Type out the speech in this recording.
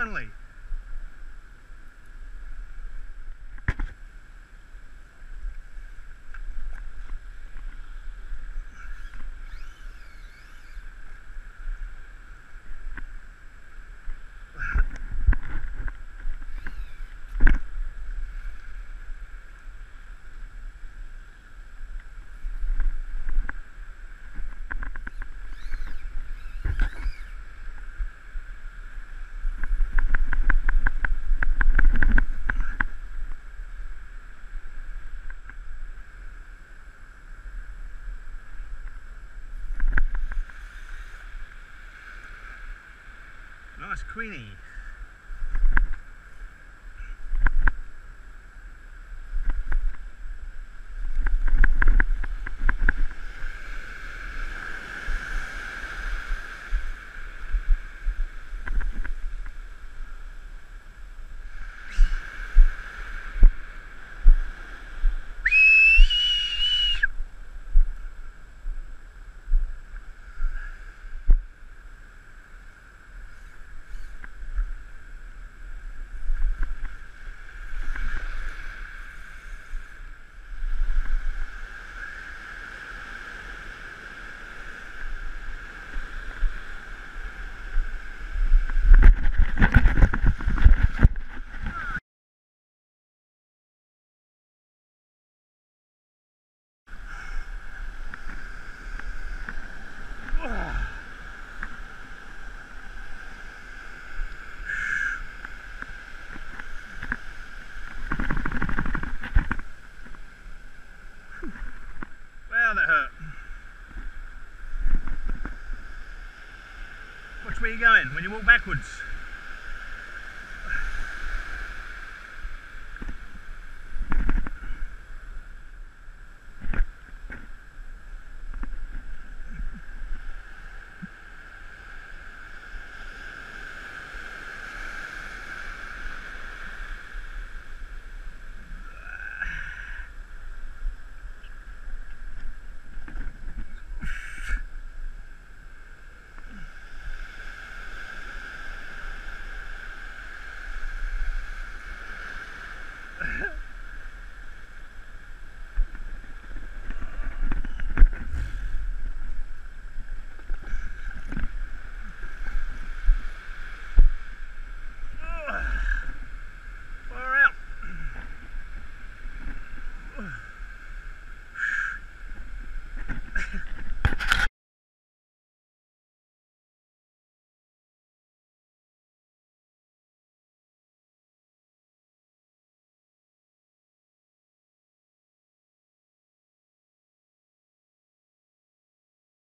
Burnley. Nice Queenie. Where are you going when you walk backwards?